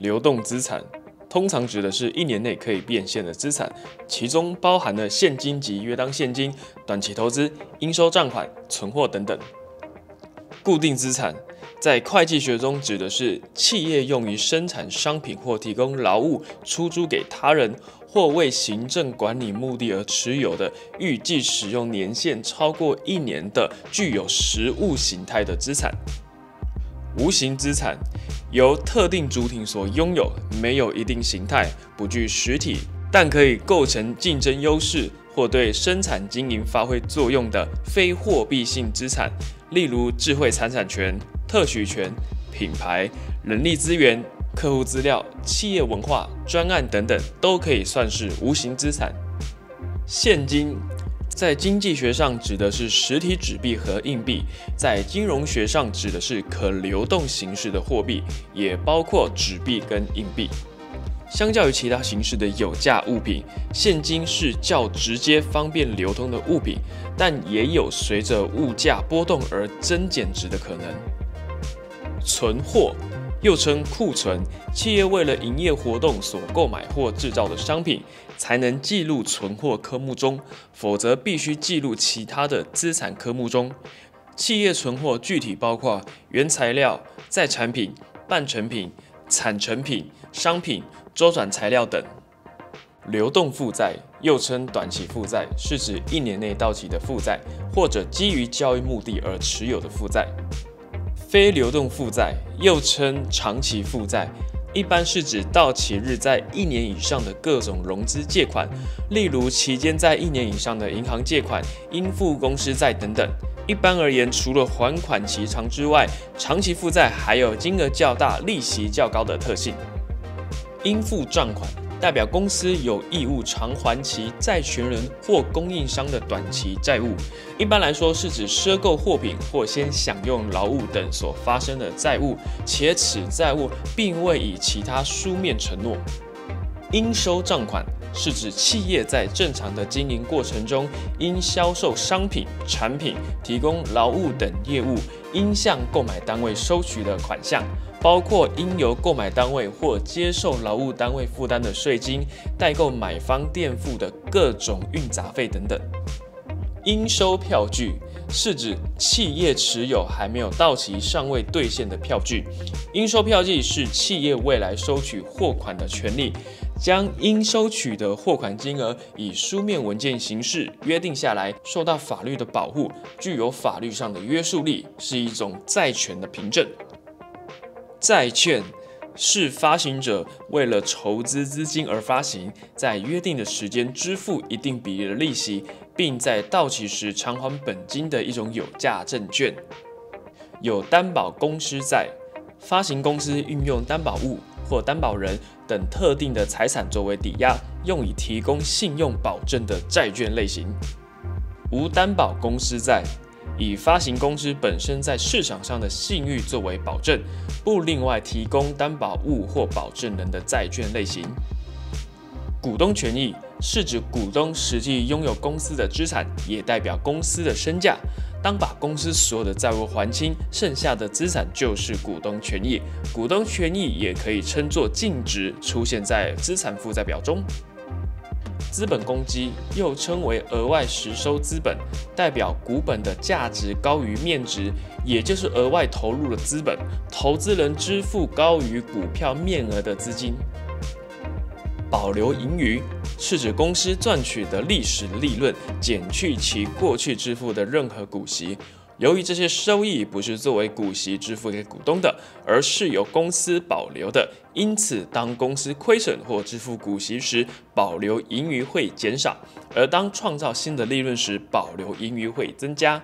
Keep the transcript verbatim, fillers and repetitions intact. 流动资产通常指的是一年内可以变现的资产，其中包含了现金及约当现金、短期投资、应收账款、存货等等。固定资产在会计学中指的是企业用于生产商品或提供劳务、出租给他人或为行政管理目的而持有的预计使用年限超过一年的具有实物形态的资产。无形资产由特定主体所拥有，没有一定形态，不具实体，但可以构成竞争优势或对生产经营发挥作用的非货币性资产，例如智慧财产权、特许权、品牌、人力资源、客户资料、企业文化、专案等等，都可以算是无形资产。现金在经济学上指的是实体纸币和硬币，在金融学上指的是可流动形式的货币，也包括纸币跟硬币。相较于其他形式的有价物品，现金是较直接方便流通的物品，但也有随着物价波动而增减值的可能。存货又称库存，企业为了营业活动所购买或制造的商品，才能记录存货科目中，否则必须记录其他的资产科目中。企业存货具体包括原材料、再产品、半成品、产成品、商品、周转材料等。流动负债又称短期负债，是指一年内到期的负债，或者基于交易目的而持有的负债。非流动负债又称长期负债，一般是指到期日在一年以上的各种融资借款，例如期间在一年以上的银行借款、应付公司债等等。一般而言，除了还款期长之外，长期负债还有金额较大、利息较高的特性。应付账款代表公司有义务偿还其债权人或供应商的短期债务，一般来说是指赊购货品或先享用劳务等所发生的债务，且此债务并未以其他书面承诺。应收账款是指企业在正常的经营过程中，因销售商品、产品、提供劳务等业务，应向购买单位收取的款项，包括应由购买单位或接受劳务单位负担的税金、代购买方垫付的各种运杂费等等。应收票据是指企业持有还没有到期、尚未兑现的票据。应收票据是企业未来收取货款的权利，将应收取的货款金额以书面文件形式约定下来，受到法律的保护，具有法律上的约束力，是一种债权的凭证。债券是发行者为了筹资资金而发行，在约定的时间支付一定比例的利息，并在到期时偿还本金的一种有价证券。有担保公司债，发行公司运用担保物或担保人等特定的财产作为抵押，用以提供信用保证的债券类型。无担保公司债以发行公司本身在市场上的信誉作为保证，不另外提供担保物或保证人的债券类型。股东权益是指股东实际拥有公司的资产，也代表公司的身价。当把公司所有的债务还清，剩下的资产就是股东权益。股东权益也可以称作净值，出现在资产负债表中。资本公积又称为额外实收资本，代表股本的价值高于面值，也就是额外投入的资本，投资人支付高于股票面额的资金。保留盈余是指公司赚取的历史利润减去其过去支付的任何股息。由于这些收益不是作为股息支付给股东的，而是由公司保留的，因此当公司亏损或支付股息时，保留盈余会减少；而当创造新的利润时，保留盈余会增加。